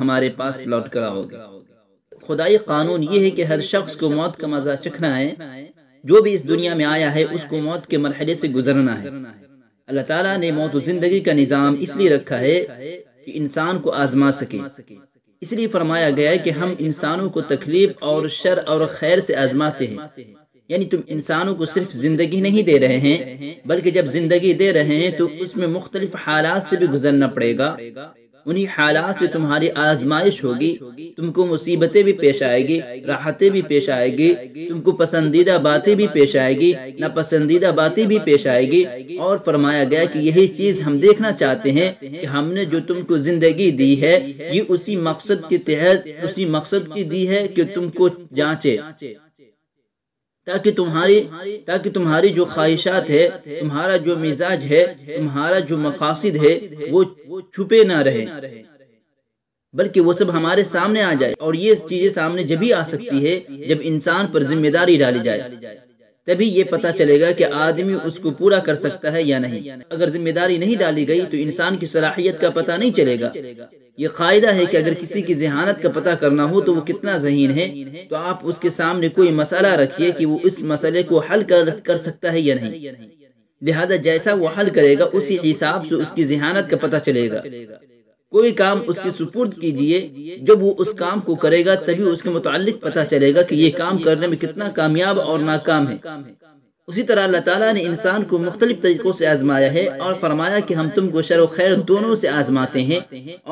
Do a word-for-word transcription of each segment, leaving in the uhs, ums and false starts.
हमारे पास लौट कर आओगे। खुदाई कानून ये है कि हर शख्स को मौत का मजा चखना है। जो भी इस दुनिया में आया है उसको मौत के मरहले से गुजरना है। अल्लाह ताला ने मौत और जिंदगी का निज़ाम इसलिए रखा है कि इंसान को आजमा सके। इसलिए फरमाया गया है कि हम इंसानों को तकलीफ और शर और खैर से आजमाते हैं, यानी तुम इंसानों को सिर्फ जिंदगी नहीं दे रहे हैं, बल्कि जब जिंदगी दे रहे हैं तो उसमें मुख्तलिफ हालात से भी गुजरना पड़ेगा। उन्हीं हालात से तुम्हारी आजमाइश होगी, तुमको मुसीबतें भी पेश आएगी, राहतें भी पेश आएगी, तुमको पसंदीदा बातें भी पेश आएगी, नापसंदीदा बातें भी पेश आएगी। और फरमाया गया कि यही चीज हम देखना चाहते हैं कि हमने जो तुमको जिंदगी दी है ये उसी मकसद के तहत, उसी मकसद की दी है कि तुमको जांचे, ताकि तुम्हारी ताकि तुम्हारी जो ख्वाहिशात है, तुम्हारा जो मिजाज है, तुम्हारा जो मकासिद है वो छुपे ना रहे, बल्कि वो सब हमारे सामने आ जाए। और ये चीजें सामने जब ही आ सकती है जब इंसान पर जिम्मेदारी डाली जाए, तभी ये पता चलेगा कि आदमी उसको पूरा कर सकता है या नहीं। अगर जिम्मेदारी नहीं डाली गई तो इंसान की सलाहियत का पता नहीं चलेगा। ये कायदा है कि अगर किसी की जहानत का पता करना हो तो वो कितना जहीन है, तो आप उसके सामने कोई मसला रखिए कि वो इस मसले को हल कर, कर सकता है या नहीं। लिहाजा जैसा वो हल करेगा उसी हिसाब से उसकी जहानत का पता चलेगा। कोई काम उसके सुपुर्द कीजिए, जब वो उस काम को करेगा तभी उसके मुताल्लिक पता चलेगा कि ये काम करने में कितना कामयाब और नाकाम है। उसी तरह अल्लाह ताला ने इंसान को मुख्तलिफ तरीकों से आजमाया है और फरमाया कि हम तुमको शर व खैर दोनों से आजमाते हैं,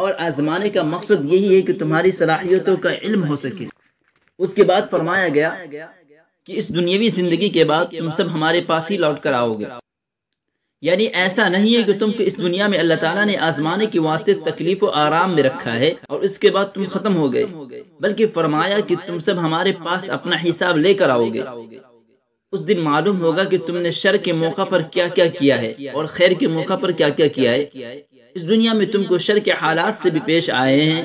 और आजमाने का मकसद यही है कि तुम्हारी सलाहियतों का इल्म हो सके। उसके बाद फरमाया गया कि इस दुनियावी जिंदगी के बाद तुम सब हमारे पास ही लौट कर आओगे, यानी ऐसा नहीं है कि तुमको इस दुनिया में अल्लाह ताला ने आजमाने के वास्ते तकलीफ और आराम में रखा है और इसके बाद तुम खत्म हो गए, बल्कि फरमाया कि तुम सब हमारे पास अपना हिसाब लेकर आओगे। उस दिन मालूम होगा कि तुमने शर के मौका पर क्या क्या किया है और खैर के मौका पर क्या क्या किया है। इस दुनिया में तुमको शर के हालात से भी पेश आए हैं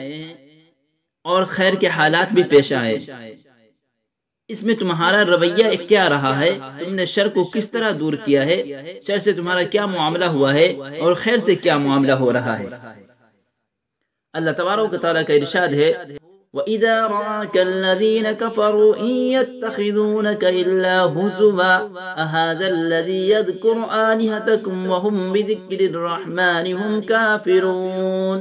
और खैर के हालात भी पेश आए। इसमें तुम्हारा रवैया क्या रहा है, तुमने शर को किस तरह दूर किया है, शर से तुम्हारा क्या मामला हुआ है और खैर से क्या मामला हो रहा है। अल्लाह तबारक व तआला का इरशाद है, وَإِذَا رَاكَ الَّذِينَ كَفَرُوا إِن يَتَّخِذُونَكَ إِلَّا هُزُوًا أَهَذَا الَّذِي يَذْكُرُ آلِهَتَكُمْ وَهُمْ بِذِكْرِ الرَّحْمَنِ هُمْ كَافِرُونَ।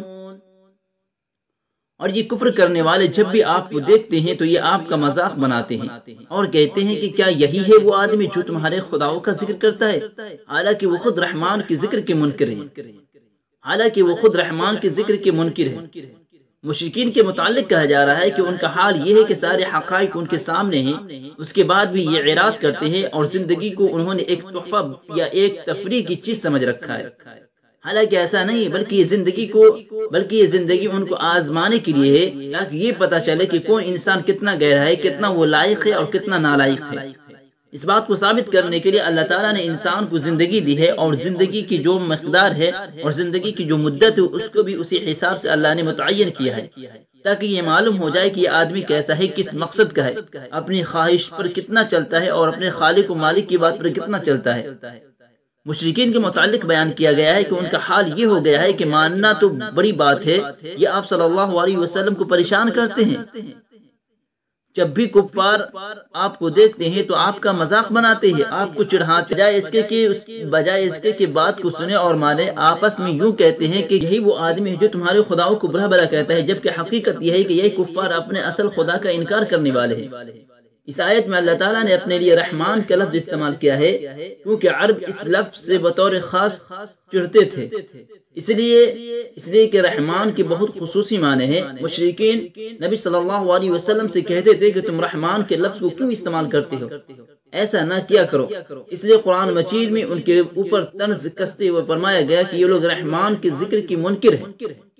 और ये कुफ्र करने वाले जब भी आपको देखते हैं तो ये आपका मजाक बनाते हैं और कहते हैं कि क्या यही है वो आदमी जो तुम्हारे खुदाओं का जिक्र करता है, हालांकि वो खुद रहमान के जिक्र के मुनकिर है हालांकि वो खुद रहमान के जिक्र के मुनकिर है। मुशरिकीन के मुतालिक कहा जा रहा है कि उनका हाल ये है कि सारे हक़ाइक़ उनके सामने हैं, उसके बाद भी ये एराज़ करते हैं और जिंदगी को उन्होंने एक तोहफा या एक तफरी की चीज समझ रखा है। हालांकि ऐसा नहीं, बल्कि ये जिंदगी को बल्कि ये जिंदगी उनको आजमाने के लिए है, ताकि ये पता चले कि कौन इंसान कितना गहरा है, कितना वो लायक है और कितना नालायक है। इस बात को साबित करने के लिए अल्लाह ताला ने इंसान को जिंदगी दी है, और जिंदगी की जो मकदार है और जिंदगी की जो मुद्दत है उसको भी उसी हिसाब से अल्लाह ने मुतय्यन किया है, ताकि ये मालूम हो जाए कि ये आदमी कैसा है, किस मकसद का है, अपनी ख्वाहिश पर कितना चलता है और अपने खालिक व मालिक की बात पर कितना चलता है। मुशरिकीन के मुतालिक बयान किया गया है कि उनका हाल ये हो गया है कि मानना तो बड़ी बात है, ये आप सल्लल्लाहु अलैहि वसल्लम को परेशान करते हैं। जब भी कुफ्फार आपको देखते हैं तो आपका मजाक बनाते हैं, आपको चिढ़ाते हैं, इसके कि बजाय इसके कि बात को सुने और माने, आपस में यूं कहते हैं कि यही वो आदमी है जो तुम्हारे खुदाओं को बुरा भला कहता है, जबकि हकीकत यह है कि यही कुफ्फार अपने असल खुदा का इनकार करने वाले हैं। इस आयत में अल्लाह ताला ने अपने लिए रहमान का लफ्ज़ इस्तेमाल किया है, क्योंकि अरब इस लफ्ज़ से बतौर खास चिढ़ते थे, इसलिए इसलिए कि रहमान के बहुत खुसूसी माने हैं। मुशरिकीन नबी सल्लल्लाहु अलैहि वसल्लम से कहते थे कि तुम रहमान के लफ्ज़ को क्यों इस्तेमाल करते हो, ऐसा ना किया करो। इसलिए कुरान मजीद में उनके ऊपर तंज कसते हुए फरमाया गया कि ये लोग रहमान के जिक्र की मुनकिर है।